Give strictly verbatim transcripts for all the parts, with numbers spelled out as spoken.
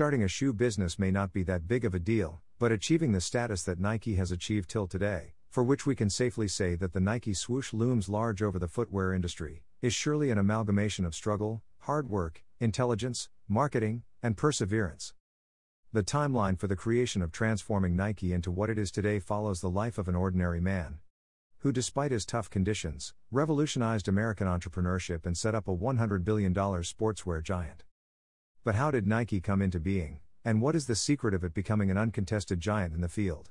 Starting a shoe business may not be that big of a deal, but achieving the status that Nike has achieved till today, for which we can safely say that the Nike swoosh looms large over the footwear industry, is surely an amalgamation of struggle, hard work, intelligence, marketing, and perseverance. The timeline for the creation of transforming Nike into what it is today follows the life of an ordinary man, who despite his tough conditions, revolutionized American entrepreneurship and set up a one hundred billion dollar sportswear giant. But how did Nike come into being, and what is the secret of it becoming an uncontested giant in the field?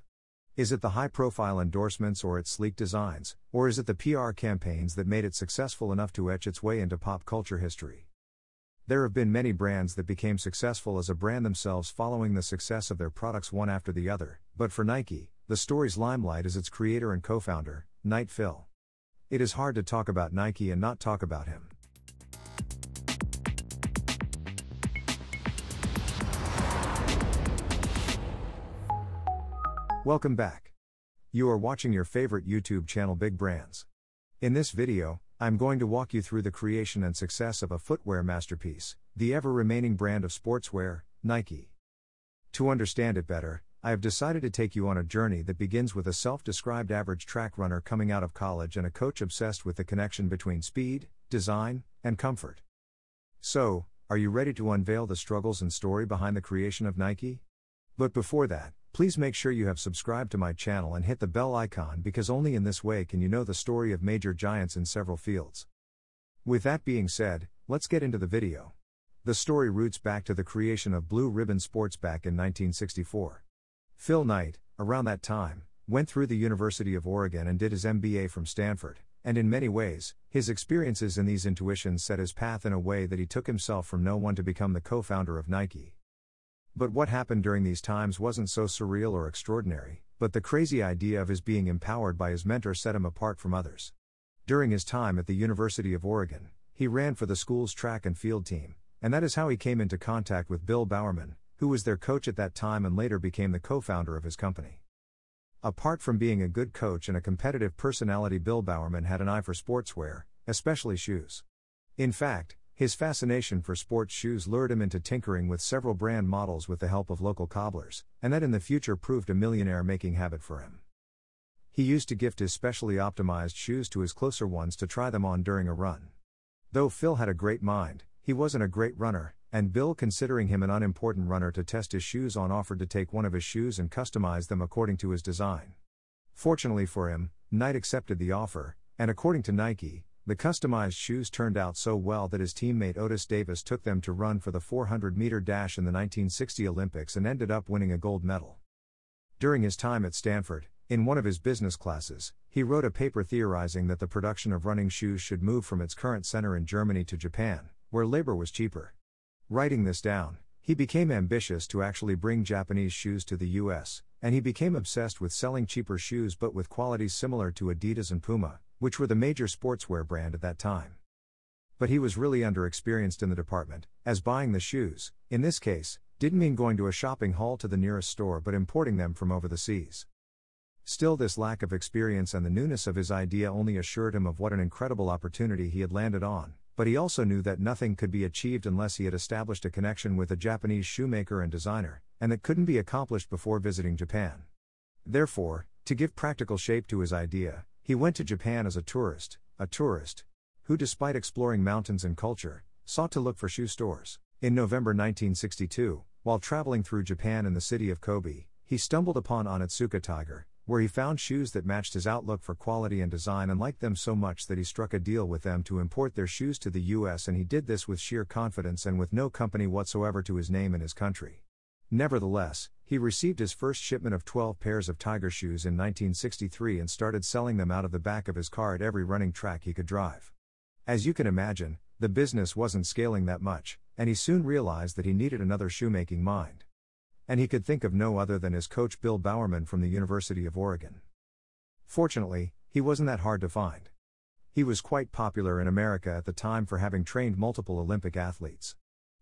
Is it the high-profile endorsements or its sleek designs, or is it the P R campaigns that made it successful enough to etch its way into pop culture history? There have been many brands that became successful as a brand themselves following the success of their products one after the other, but for Nike, the story's limelight is its creator and co-founder, Knight Phil. It is hard to talk about Nike and not talk about him. Welcome back. You are watching your favorite YouTube channel Big Brands. In this video, I'm going to walk you through the creation and success of a footwear masterpiece, the ever-remaining brand of sportswear, Nike. To understand it better, I have decided to take you on a journey that begins with a self-described average track runner coming out of college and a coach obsessed with the connection between speed, design, and comfort. So, are you ready to unveil the struggles and story behind the creation of Nike? But before that, please make sure you have subscribed to my channel and hit the bell icon because only in this way can you know the story of major giants in several fields. With that being said, let's get into the video. The story roots back to the creation of Blue Ribbon Sports back in nineteen sixty-four. Phil Knight, around that time, went through the University of Oregon and did his M B A from Stanford, and in many ways, his experiences and these intuitions set his path in a way that he took himself from no one to become the co-founder of Nike. But what happened during these times wasn't so surreal or extraordinary, but the crazy idea of his being empowered by his mentor set him apart from others. During his time at the University of Oregon, he ran for the school's track and field team, and that is how he came into contact with Bill Bowerman, who was their coach at that time and later became the co-founder of his company. Apart from being a good coach and a competitive personality, Bill Bowerman had an eye for sportswear, especially shoes. In fact, his fascination for sports shoes lured him into tinkering with several brand models with the help of local cobblers, and that in the future proved a millionaire-making habit for him. He used to gift his specially optimized shoes to his closer ones to try them on during a run. Though Phil had a great mind, he wasn't a great runner, and Bill, considering him an unimportant runner to test his shoes on, offered to take one of his shoes and customize them according to his design. Fortunately for him, Knight accepted the offer, and according to Nike, the customized shoes turned out so well that his teammate Otis Davis took them to run for the four hundred meter dash in the nineteen sixty Olympics and ended up winning a gold medal. During his time at Stanford, in one of his business classes, he wrote a paper theorizing that the production of running shoes should move from its current center in Germany to Japan, where labor was cheaper. Writing this down, he became ambitious to actually bring Japanese shoes to the U S, and he became obsessed with selling cheaper shoes but with qualities similar to Adidas and Puma, which were the major sportswear brand at that time. But he was really underexperienced in the department, as buying the shoes, in this case, didn't mean going to a shopping hall to the nearest store but importing them from over the seas. Still, this lack of experience and the newness of his idea only assured him of what an incredible opportunity he had landed on, but he also knew that nothing could be achieved unless he had established a connection with a Japanese shoemaker and designer, and that couldn't be accomplished before visiting Japan. Therefore, to give practical shape to his idea, he went to Japan as a tourist, a tourist, who despite exploring mountains and culture, sought to look for shoe stores. In November nineteen sixty-two, while traveling through Japan in the city of Kobe, he stumbled upon Onitsuka Tiger, where he found shoes that matched his outlook for quality and design and liked them so much that he struck a deal with them to import their shoes to the U S, and he did this with sheer confidence and with no company whatsoever to his name in his country. Nevertheless, he received his first shipment of twelve pairs of Tiger shoes in nineteen sixty-three and started selling them out of the back of his car at every running track he could drive. As you can imagine, the business wasn't scaling that much, and he soon realized that he needed another shoemaking mind. And he could think of no other than his coach Bill Bowerman from the University of Oregon. Fortunately, he wasn't that hard to find. He was quite popular in America at the time for having trained multiple Olympic athletes.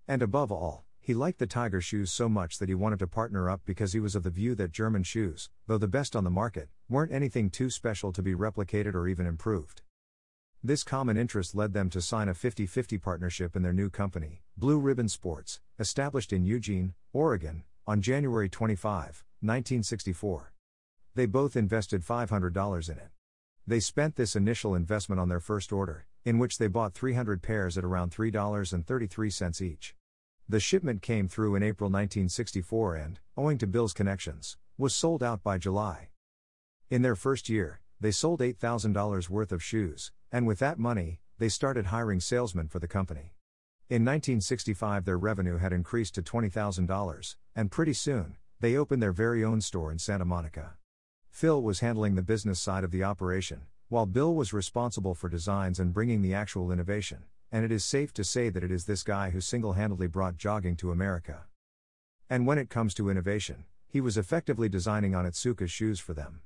And above all, he liked the Tiger shoes so much that he wanted to partner up because he was of the view that German shoes, though the best on the market, weren't anything too special to be replicated or even improved. This common interest led them to sign a fifty-fifty partnership in their new company, Blue Ribbon Sports, established in Eugene, Oregon, on January twenty-fifth, nineteen sixty-four. They both invested five hundred dollars in it. They spent this initial investment on their first order, in which they bought three hundred pairs at around three dollars and thirty-three cents each. The shipment came through in April nineteen sixty-four and, owing to Bill's connections, was sold out by July. In their first year, they sold eight thousand dollars worth of shoes, and with that money, they started hiring salesmen for the company. In nineteen sixty-five their revenue had increased to twenty thousand dollars, and pretty soon, they opened their very own store in Santa Monica. Phil was handling the business side of the operation, while Bill was responsible for designs and bringing the actual innovation, and it is safe to say that it is this guy who single-handedly brought jogging to America. And when it comes to innovation, he was effectively designing Onitsuka's shoes for them.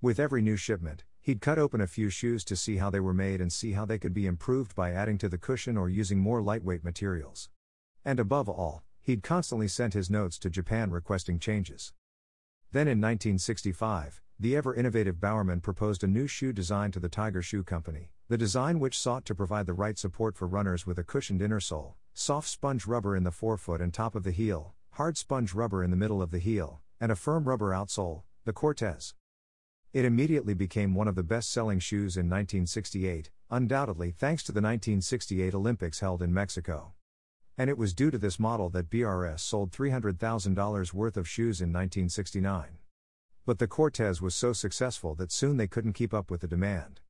With every new shipment, he'd cut open a few shoes to see how they were made and see how they could be improved by adding to the cushion or using more lightweight materials. And above all, he'd constantly sent his notes to Japan requesting changes. Then in nineteen sixty-five, the ever-innovative Bowerman proposed a new shoe design to the Tiger Shoe Company, the design which sought to provide the right support for runners with a cushioned innersole, soft sponge rubber in the forefoot and top of the heel, hard sponge rubber in the middle of the heel, and a firm rubber outsole, the Cortez. It immediately became one of the best-selling shoes in nineteen sixty-eight, undoubtedly thanks to the nineteen sixty-eight Olympics held in Mexico. And it was due to this model that B R S sold three hundred thousand dollars worth of shoes in nineteen sixty-nine. But the Cortez was so successful that soon they couldn't keep up with the demand.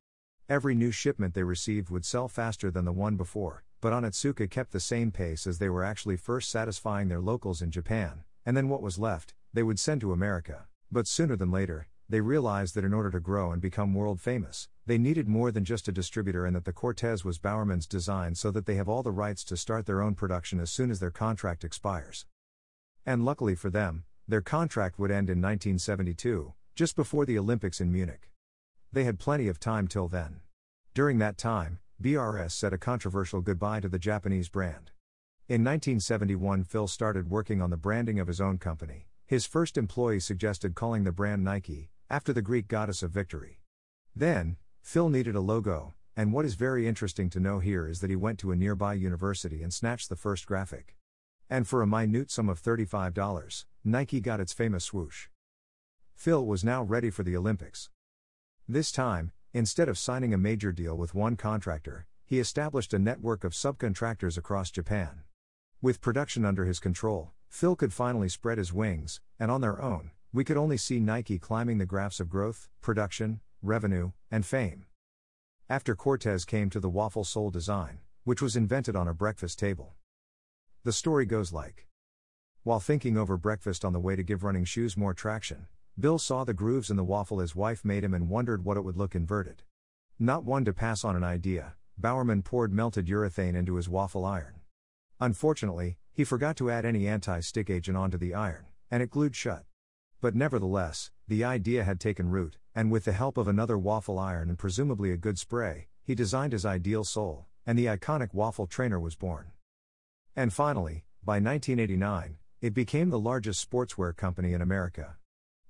Every new shipment they received would sell faster than the one before, but Onitsuka kept the same pace as they were actually first satisfying their locals in Japan, and then what was left, they would send to America, but sooner than later, they realized that in order to grow and become world famous, they needed more than just a distributor and that the Cortez was Bowerman's design so that they have all the rights to start their own production as soon as their contract expires. And luckily for them, their contract would end in nineteen seventy-two, just before the Olympics in Munich. They had plenty of time till then. During that time, B R S said a controversial goodbye to the Japanese brand. In nineteen seventy-one Phil started working on the branding of his own company. His first employee suggested calling the brand Nike, after the Greek goddess of victory. Then, Phil needed a logo, and what is very interesting to know here is that he went to a nearby university and snatched the first graphic. And for a minute sum of thirty-five dollars, Nike got its famous swoosh. Phil was now ready for the Olympics. This time, instead of signing a major deal with one contractor, he established a network of subcontractors across Japan. With production under his control, Phil could finally spread his wings, and on their own, we could only see Nike climbing the graphs of growth, production, revenue, and fame. After Cortez came to the waffle sole design, which was invented on a breakfast table. The story goes like. While thinking over breakfast on the way to give running shoes more traction, Bill saw the grooves in the waffle his wife made him and wondered what it would look inverted. Not one to pass on an idea, Bowerman poured melted urethane into his waffle iron. Unfortunately, he forgot to add any anti-stick agent onto the iron, and it glued shut. But nevertheless, the idea had taken root, and with the help of another waffle iron and presumably a good spray, he designed his ideal sole, and the iconic waffle trainer was born. And finally, by nineteen eighty-nine, it became the largest sportswear company in America.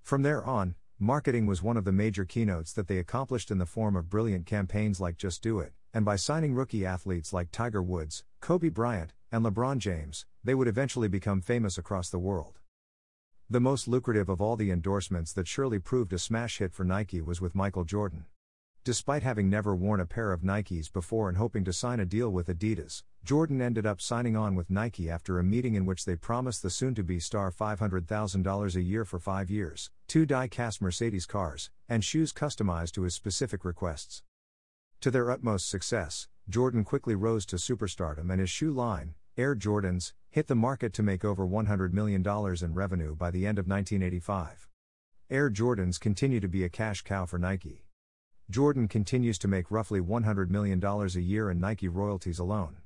From there on, marketing was one of the major keynotes that they accomplished in the form of brilliant campaigns like Just Do It, and by signing rookie athletes like Tiger Woods, Kobe Bryant, and LeBron James, they would eventually become famous across the world. The most lucrative of all the endorsements that surely proved a smash hit for Nike was with Michael Jordan. Despite having never worn a pair of Nikes before and hoping to sign a deal with Adidas, Jordan ended up signing on with Nike after a meeting in which they promised the soon-to-be star five hundred thousand dollars a year for five years, two die-cast Mercedes cars, and shoes customized to his specific requests. To their utmost success, Jordan quickly rose to superstardom and his shoe line, Air Jordans, hit the market to make over one hundred million dollars in revenue by the end of nineteen eighty-five. Air Jordans continue to be a cash cow for Nike. Jordan continues to make roughly one hundred million dollars a year in Nike royalties alone.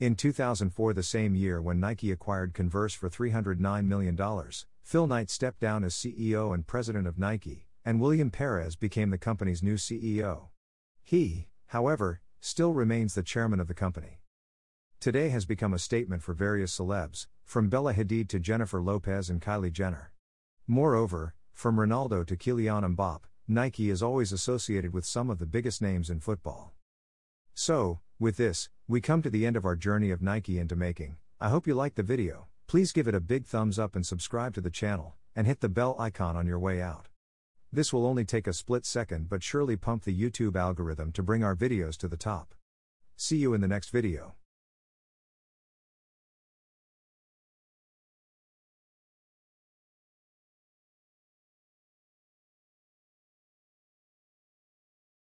In two thousand four, the same year when Nike acquired Converse for three hundred nine million dollars, Phil Knight stepped down as C E O and president of Nike, and William Perez became the company's new C E O. He, however, still remains the chairman of the company. Today has become a statement for various celebs, from Bella Hadid to Jennifer Lopez and Kylie Jenner. Moreover, from Ronaldo to Kylian Mbappé, Nike is always associated with some of the biggest names in football. So, with this, we come to the end of our journey of Nike into making. I hope you liked the video, Please give it a big thumbs up and subscribe to the channel, and hit the bell icon on your way out. This will only take a split second but surely pump the YouTube algorithm to bring our videos to the top. See you in the next video.